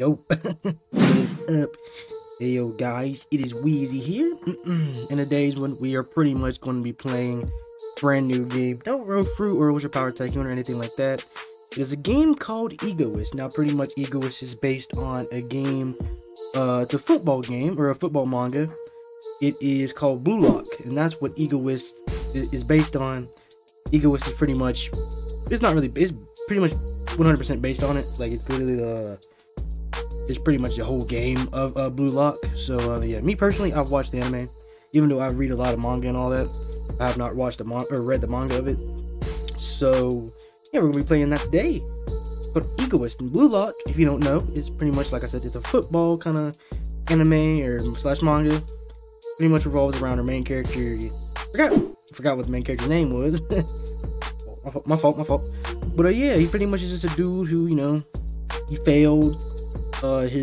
Yo, what is up? Hey yo guys, it is Wheezy here, and today's when we are pretty much going to be playing brand new game. Don't roll through or what's your power tycoon or anything like that. There's a game called Egoist. Now pretty much Egoist is based on a game, it's a football game or a football manga. It is called Blue Lock, and that's what Egoist is based on. Egoist is pretty much, it's pretty much 100% based on it. Like it's literally the it's pretty much the whole game of Blue Lock. So yeah, me personally, I've watched the anime, even though I read a lot of manga and all that. I have not watched the manga or read the manga of it. So yeah, we're gonna be playing that today. But Egoist and Blue Lock, if you don't know, it's pretty much like I said, it's a football kind of anime or slash manga. Pretty much revolves around her main character. Forgot what the main character's name was. my fault. But yeah, he pretty much is just a dude who, you know, he failed. He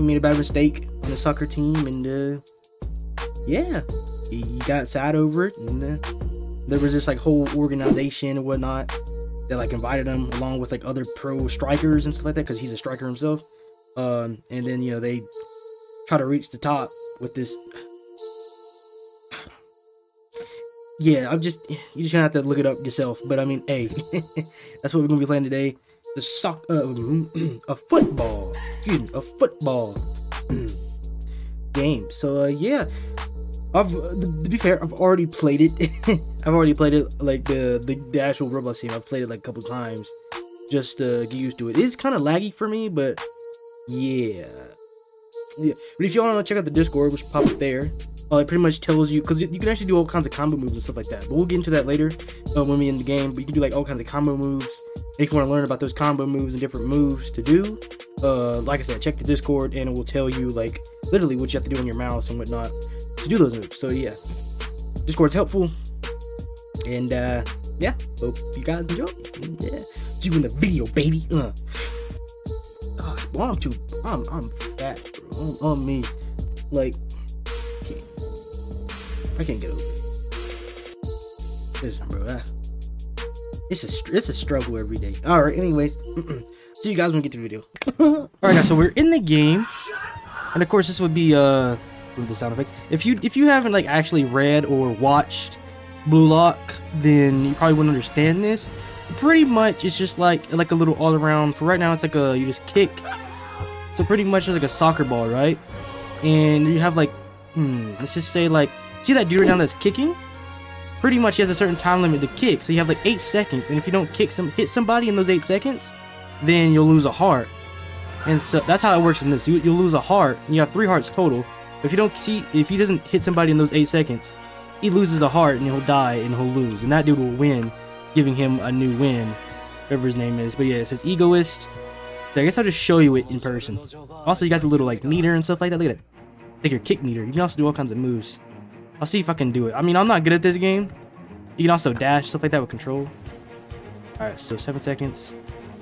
made a bad mistake on the soccer team, and yeah, he got sad over it. And there was this like whole organization and whatnot that like invited him along with like other pro strikers and stuff like that, because he's a striker himself. And then, you know, they try to reach the top with this. Yeah, you just gonna have to look it up yourself. But I mean, hey, that's what we're gonna be playing today. The football game. So yeah, to be fair, I've already played it. I've already played it, like the actual Roblox game. I've played it like a couple times just to get used to it. It's kind of laggy for me, but yeah. But if you want to check out the Discord, which pop up there. It pretty much tells you, because you can actually do all kinds of combo moves and stuff like that, but we'll get into that later when we end the game. But you can do like all kinds of combo moves, and if you want to learn about those combo moves and different moves to do, like I said, check the Discord and it will tell you like literally what you have to do on your mouse and whatnot to do those moves. So yeah, Discord's helpful, and yeah, hope you guys enjoy. Yeah, see you in the video, baby. God, well, I'm fat, bro. On me, like I can't get over it. Listen, bro. It's a struggle every day. All right. Anyways, see you guys when we get to the video. All right, guys. So we're in the game, and of course, this would be with the sound effects. If you haven't like actually read or watched Blue Lock, then you probably wouldn't understand this. Pretty much, it's just like a little all around. For right now, it's like you just kick. So pretty much, it's like a soccer ball, right? And you have like let's just say like. See that dude right now that's kicking? Pretty much he has a certain time limit to kick, so you have like 8 seconds, and if you don't hit somebody in those 8 seconds, then you'll lose a heart. And so that's how it works in this. You'll lose a heart, and you have 3 hearts total. If he doesn't hit somebody in those 8 seconds, he loses a heart and he'll die and he'll lose, and that dude will win, giving him a new win, whatever his name is. But yeah, it says Egoist. I guess I'll just show you it in person. Also, you got the little like meter and stuff like that. Look at that, like your kick meter. You can also do all kinds of moves. I'll see if I can do it. I mean, I'm not good at this game. You can also dash, stuff like that with control. All right, so 7 seconds.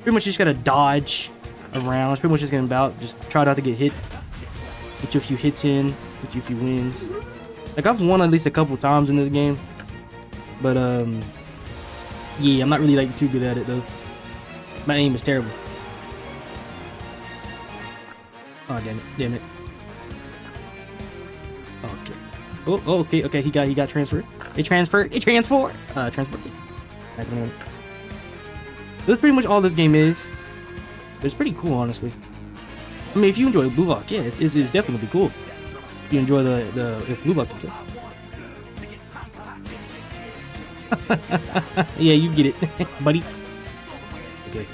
Pretty much you just gotta dodge around. It's pretty much just gonna bounce. Just try not to get hit. Get you a few hits in. Get you a few wins. Like, I've won at least a couple times in this game. But, yeah, I'm not really, like, too good at it, though. My aim is terrible. Oh, damn it. Damn it. Okay. Oh, okay, he got transferred. Transferred. That's pretty much all this game is. It's pretty cool, honestly. I mean, if you enjoy Blue Lock, yeah, it's definitely cool. If you enjoy the Blue Lock comes up. Yeah, you get it, buddy. Okay.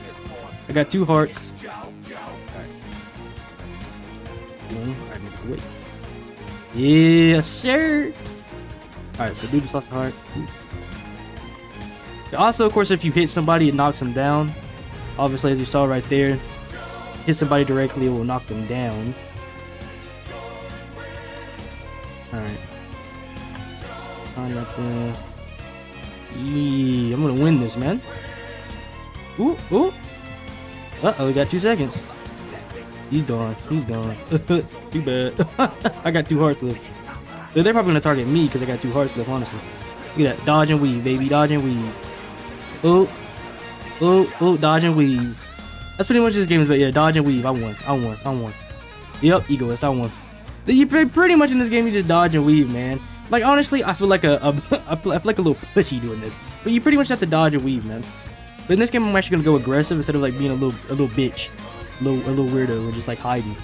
I got 2 hearts. All right, wait. Yes, sir. Alright, so dude just lost a heart. Also, of course, if you hit somebody, it knocks them down. Obviously, as you saw right there, hit somebody directly, it will knock them down. Alright. I'm gonna win this, man. Ooh. Uh-oh, we got 2 seconds. He's gone. Too bad. I got 2 hearts left. They're probably gonna target me because I got 2 hearts left, honestly. Look at that. Dodge and weave, baby. Dodge and weave. Oh, dodge and weave. That's pretty much this game is about. Yeah, dodge and weave. I won. Yep, Egoist, I won. You pretty much in this game, you just dodge and weave, man. Like, honestly, I feel like I feel like a little pussy doing this. But you pretty much have to dodge and weave, man. But in this game, I'm actually gonna go aggressive instead of like being a little bitch, a little weirdo, and just like hiding.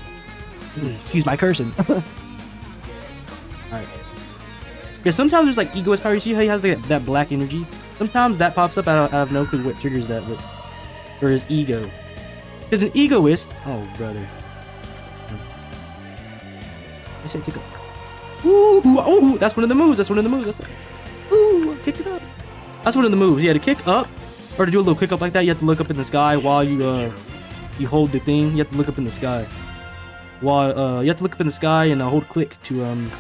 Excuse my cursing. Alright. Because sometimes there's like Egoist power. You see how he has like that black energy? Sometimes that pops up. I have no clue what triggers that, but or his ego. Because an Egoist. Oh, brother. I said kick up. Ooh, oh, that's one of the moves. Ooh, kick it up. That's one of the moves. Yeah, to kick up or to do a little kick up like that, you have to look up in the sky while you you hold the thing. You have to look up in the sky. While you have to look up in the sky and hold click to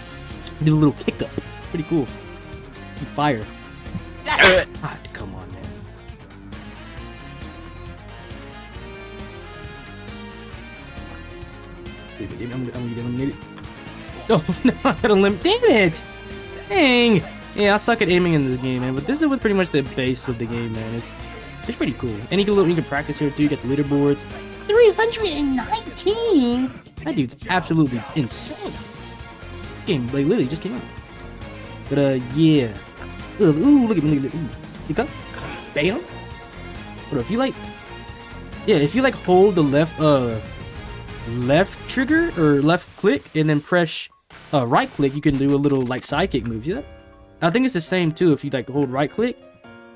do a little kick up. Pretty cool. Fire. God, come on, man. I'm gonna get it. Oh, no, I got a limp. Damn it! Dang! Yeah, I suck at aiming in this game, man. But this is with pretty much the base of the game, man. It's pretty cool. And you can practice here too. You got the leaderboards. 319. That dude's absolutely insane. This game, like, literally just came out. But yeah. Ooh, look at me. Look at me. Pick up. Bam. But if you like, yeah, if you like hold the left trigger or left click and then press right click, you can do a little like sidekick move. See that? I think it's the same too. If you like hold right click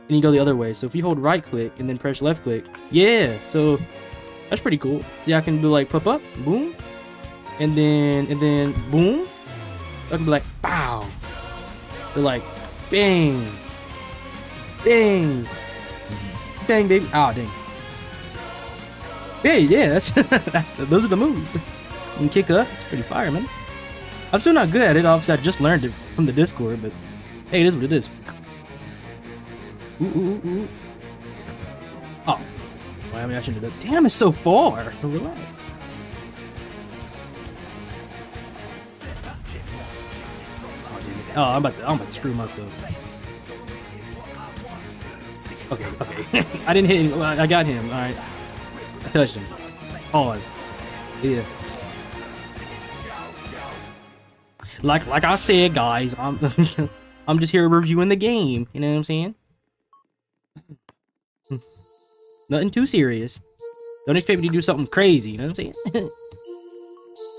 and you go the other way. So if you hold right click and then press left click, yeah. So that's pretty cool. See, I can do like pop up, boom, and then boom. I can be like pow. They're like bang, bang, bang, baby. Ah, oh, dang. Hey, yeah, that's those are the moves. And kick up, it's pretty fire, man. I'm still not good at it. Obviously, I just learned it from the Discord, but hey, it is what it is. Ooh, ooh, ooh, ooh. Oh, well, I mean, I shouldn't do that. Damn, it's so far. Relax. Oh, damn it. Oh, I'm about to screw myself. Okay, okay. I didn't hit him. I got him. All right. I touched him. Pause. Yeah. Like I said, guys, I'm I'm just here reviewing the game. You know what I'm saying? Nothing too serious. Don't expect me to do something crazy. You know what I'm saying?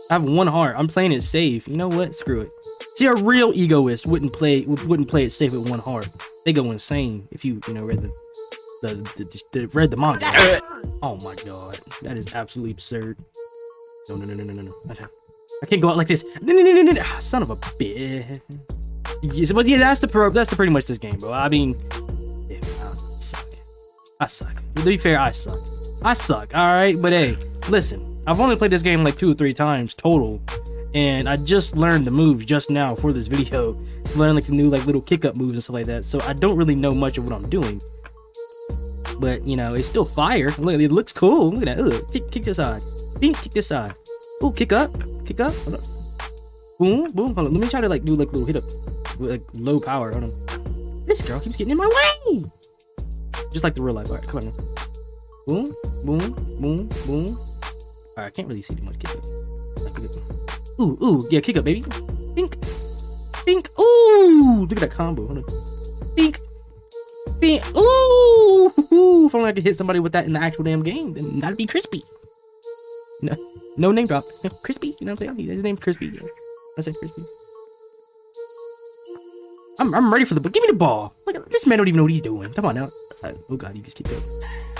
I have one heart. I'm playing it safe. You know what? Screw it. See, a real Egoist wouldn't play it safe with one heart. They go insane if you read the manga. Oh my god, that is absolutely absurd. No. I can't go out like this. No. Ah, son of a bitch. Yes, but yeah, that's pretty much this game, bro. I mean, yeah, I suck. To be fair, I suck. All right, but hey, listen, I've only played this game like 2 or 3 times total, and I just learned the moves just now for this video. Learning like the new like little kick up moves and stuff like that. So I don't really know much of what I'm doing. But, you know, it's still fire. Look, it looks cool. Look at that. Ooh, kick this side. Pink, kick this side. Ooh, kick up. Kick up. Hold up. Boom, boom. Hold on. Let me try to, like, do, like, little hit up. With, like, low power. Hold on. This girl keeps getting in my way. Just like the real life. All right, come on now. Boom, boom, boom, boom. All right, I can't really see too much. Kick up. Ooh, ooh. Yeah, kick up, baby. Pink. Pink. Ooh. Look at that combo. Hold on. Pink. Pink. Ooh. If only I could hit somebody with that in the actual damn game, then that'd be crispy. No name drop. No, crispy, you know what I'm saying? His name's Crispy. Yeah. I said Crispy. I'm ready for the ball. Give me the ball. Look, this man don't even know what he's doing. Come on now. Oh god, he just kicked up.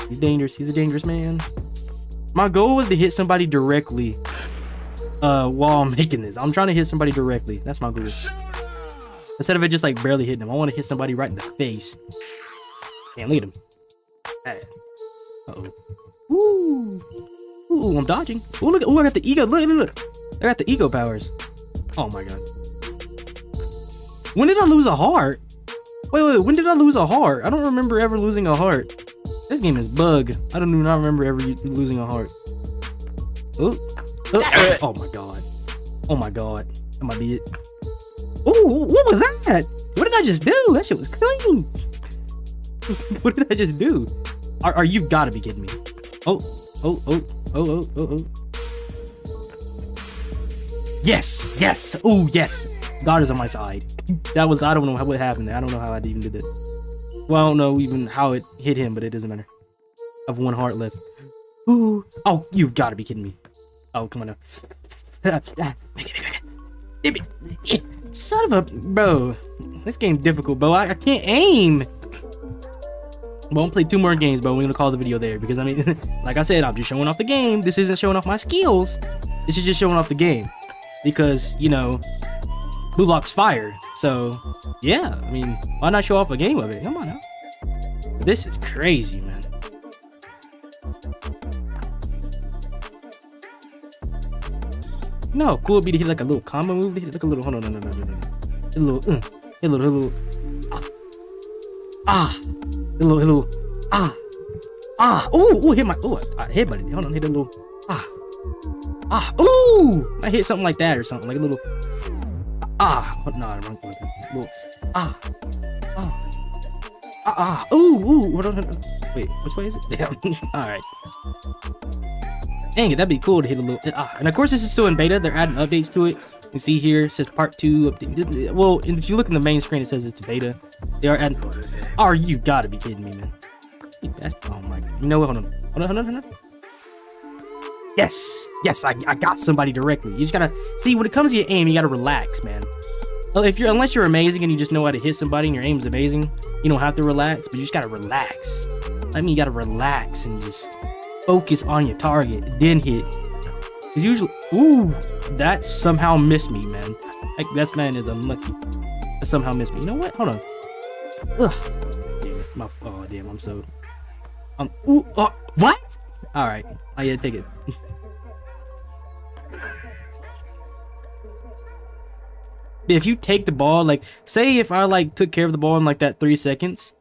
He's dangerous. He's a dangerous man. My goal was to hit somebody directly while I'm making this. I'm trying to hit somebody directly. That's my goal. Instead of it just like barely hitting them, I want to hit somebody right in the face. Damn, look at him. Uh-oh. Ooh. Ooh, I'm dodging. Ooh, look. Ooh, I got the ego. Look. I got the ego powers. Oh, my God. When did I lose a heart? Wait. When did I lose a heart? I don't remember ever losing a heart. This game is bug. I do not remember ever losing a heart. Ooh. Oh, my God. Oh, my God. That might be it. Ooh, what was that? What did I just do? That shit was clean. What did I just do? Are you gotta be kidding me? Oh, Oh. Yes, yes. Oh, yes. God is on my side. That was, I don't know what happened there. I don't know how I even did that. Well, I don't know even how it hit him, but it doesn't matter. I have one heart left. Ooh. Oh, you gotta be kidding me. Oh, come on now. Son of a... Bro. This game's difficult, bro. I can't aim. Well, I'm playing 2 more games, but we're gonna call the video there because I mean, like I said, I'm just showing off the game. This isn't showing off my skills. This is just showing off the game because, you know, Blue Lock's fire. So yeah, I mean, why not show off a game of it? Come on now. This is crazy, man. No, cool it'd be to hit like a little combo move. To hit like a little. Hold on, no. Hit a little. Hit a little. Ooh, hit my. Ooh, I headbutted it. Hold on, hit a little. Ooh, I hit something like that or something like a little. Ooh. Wait, which way is it? Damn. All right. Dang it, that'd be cool to hit a little. And of course, this is still in beta. They're adding updates to it. You can see here, it says part 2. Update. Well, if you look in the main screen, it says it's beta. They are adding. Oh, you gotta be kidding me, man. Oh my god. You know what? Hold on. Yes. Yes, I got somebody directly. You just gotta. See, when it comes to your aim, you gotta relax, man. Unless you're amazing and you just know how to hit somebody and your aim's amazing, you don't have to relax, but you just gotta relax. I mean, you gotta relax and just. Focus on your target, then hit. Cause usually, ooh, that somehow missed me, man. Like that man is unlucky. That somehow missed me. You know what? Hold on. Ugh. Damn it. My. Oh damn. I'm so. Ooh. Oh, what? All right. I gotta take it. If you take the ball, like, say if I like took care of the ball in like that 3 seconds,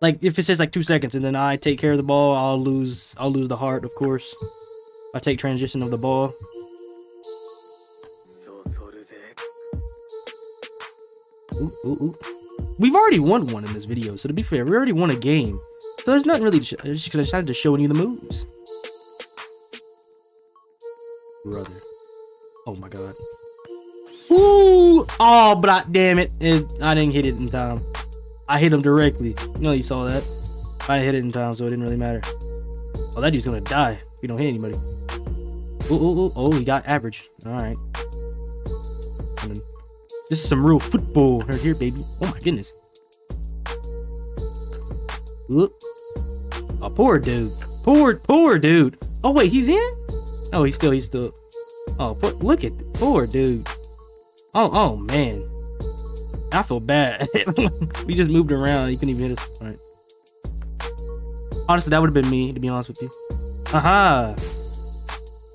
Like if it says like 2 seconds and then I take care of the ball, I'll lose the heart, of course. If I take transition of the ball. Ooh. We've already won one in this video, so to be fair, we already won a game. So there's nothing really. I'm just gonna start just showing you the moves, brother. Oh my god. Ooh! Oh, but damn it! I didn't hit it in time. I hit him directly. You know you saw that. I hit it in time, so it didn't really matter. Oh, that dude's gonna die if you don't hit anybody. Oh, he got average. All right. This is some real football right here, baby. Oh my goodness. Look. Oh, poor dude. Poor dude. Oh wait, he's in? Oh, he's still. Oh, look at this. Poor dude. Oh man. I feel bad. We just moved around. You couldn't even hit us. All right. Honestly, that would have been me, to be honest with you. Aha.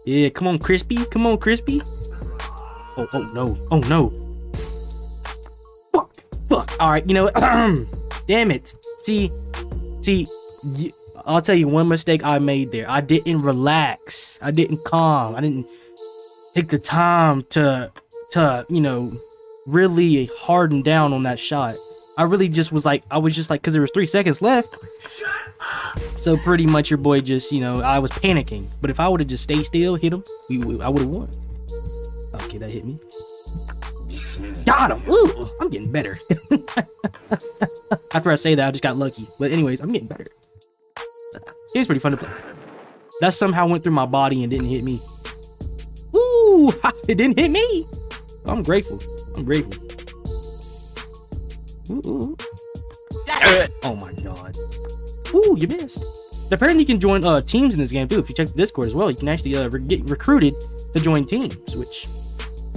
Yeah, come on, Crispy. Come on, Crispy. Oh no. Oh, no. Fuck. All right, you know what? Damn it. See, I'll tell you one mistake I made there. I didn't relax. I didn't calm. I didn't take the time to you know... really hardened down on that shot. I was just like because there was 3 seconds left. Shut up. So pretty much your boy just, you know, I was panicking, but if I would have just stayed still, hit him, I would have won. Okay, that hit me. Got him. Ooh, I'm getting better. After I say that, I just got lucky, but anyways, I'm getting better. It was pretty fun to play. That somehow went through my body and didn't hit me. Ooh, it didn't hit me. I'm grateful. Ooh. Oh my god. Ooh, you missed. Apparently you can join teams in this game too. If you check the Discord as well, you can actually get recruited to join teams, which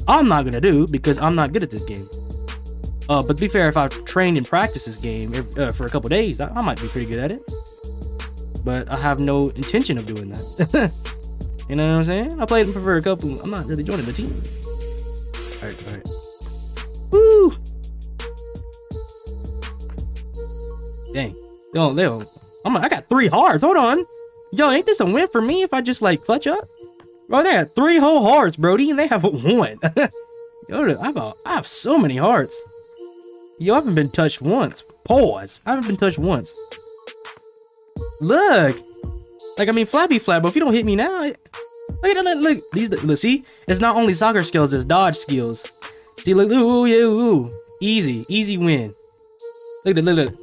I'm not gonna do because I'm not good at this game. But to be fair, if I trained and practiced this game for a couple days, I might be pretty good at it. But I have no intention of doing that. You know what I'm saying? I played for a couple. I'm not really joining the team. All right. Woo! Dang. I got 3 hearts. Hold on. Yo, ain't this a win for me if I just like clutch up? Bro, they got 3 whole hearts, Brody, and they have 1. Yo, I have so many hearts. Yo, I haven't been touched once. Pause. I haven't been touched once. Look. Like, I mean, flabby flab, but if you don't hit me now, look, these, look, see? It's not only soccer skills, it's dodge skills. See, look, ooh, yeah, ooh. Easy, easy win. Look, look, look.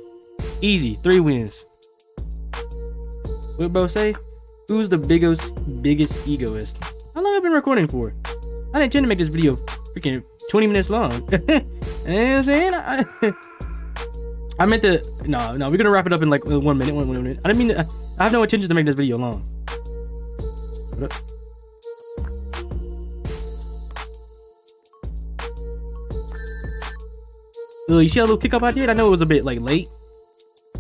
Easy, 3 wins. What bro say? Who's the biggest egoist? How long have I been recording for? I didn't intend to make this video freaking 20 minutes long. You know what I'm saying? I meant to, no, we're gonna wrap it up in like 1 minute, one minute. I didn't mean to, I have no intention to make this video long. What up? You see a little kick up I did? I know it was a bit like late.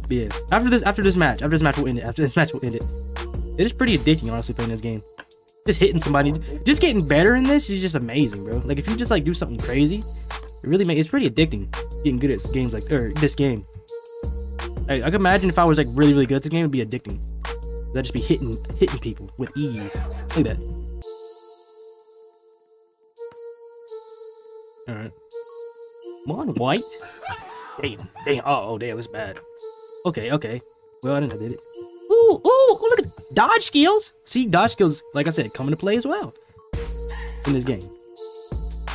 But yeah, after this match we'll end it. It is pretty addicting, honestly, playing this game. Just hitting somebody, just getting better in this is just amazing, bro. Like if you just like do something crazy, it really makes, it's pretty addicting. Getting good at games like, or this game. I can imagine if I was like really, really good at this game, it'd be addicting. I'd just be hitting people with ease. Look at that. All right. Come on, White. Damn. Oh, damn, it's bad. Okay. Well, I didn't know I did it. Ooh, look at dodge skills. See, dodge skills, like I said, come into play as well in this game.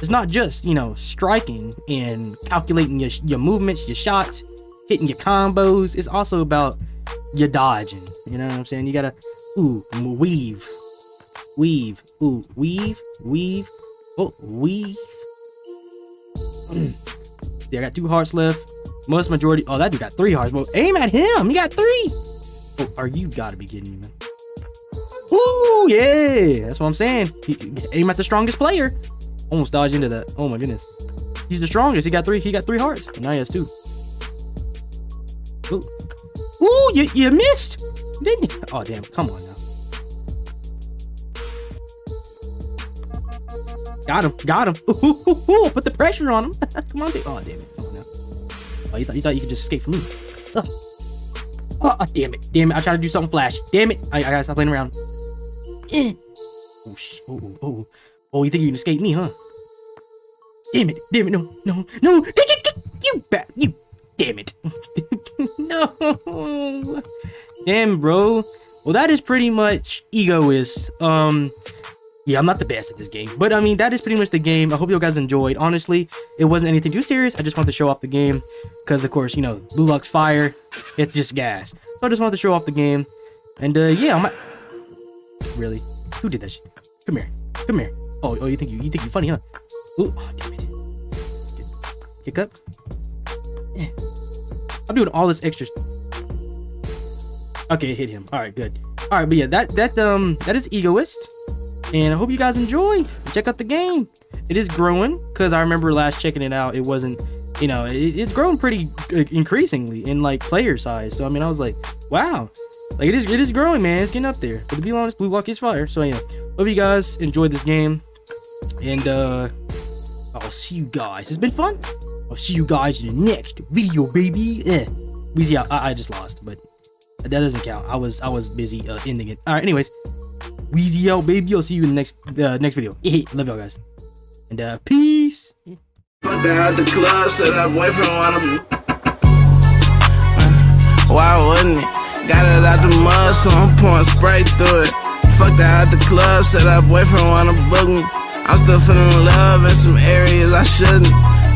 It's not just, you know, striking and calculating your movements, your shots, hitting your combos. It's also about your dodging. You know what I'm saying? You gotta, ooh, weave, ooh, weave, oh, weave. Yeah, I got 2 hearts left. Most majority, oh, that dude got 3 hearts. Well, aim at him. He got 3. Oh, are you gotta be kidding me, man? Ooh, yeah, that's what I'm saying. Aim at the strongest player. Almost dodged into that. Oh my goodness, he's the strongest. He got three hearts. And now he has 2. Ooh, you missed, didn't you? Oh damn! Come on now. Got him. Ooh, put the pressure on him. Come on, oh damn it! Come on now. Oh, you thought you could just escape from me? Oh damn it! I tried to do something flash. Damn it! I gotta stop playing around. Oh, you think you can escape me, huh? Damn it, no, you damn it. No. Damn, bro. Well, that is pretty much Egoist. Yeah, I'm not the best at this game, but I mean, that is pretty much the game. I hope you guys enjoyed. Honestly, it wasn't anything too serious. I just wanted to show off the game because, of course, you know, Blue Lock's fire. It's just gas. So I just wanted to show off the game. And yeah, I'm really, who did that shit? Come here. Oh, you think you're funny, huh? Ooh, oh, damn it. Kick up. Yeah. I'm doing all this extra. Okay, hit him. All right, good. All right, but yeah, that is Egoist, and I hope you guys enjoy. Check out the game. It is growing because I remember last checking it out. It wasn't, you know, it's grown pretty increasingly in like player size. So I mean, I was like, wow, like it is growing, man. It's getting up there. But to be honest, Blue Lock is fire. So yeah. Hope you guys enjoyed this game, and I'll see you guys. It's been fun. I'll see you guys in the next video, baby. Wheezy out. I just lost, but that doesn't count. I was busy ending it. All right, anyways, Wheezy out, baby. I'll see you in the next video. Love y'all guys, and peace. Down at the club, said our boyfriend wanna. Why wouldn't it? Got it out the mud, so I'm pouring spray through it. Fucked out at the club, said her boyfriend wanna book me. I'm still feeling love in some areas I shouldn't.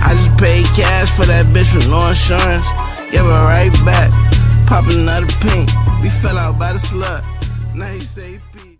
I just paid cash for that bitch with no insurance. Give her right back, pop another pink. We fell out by the slut, now you say peace.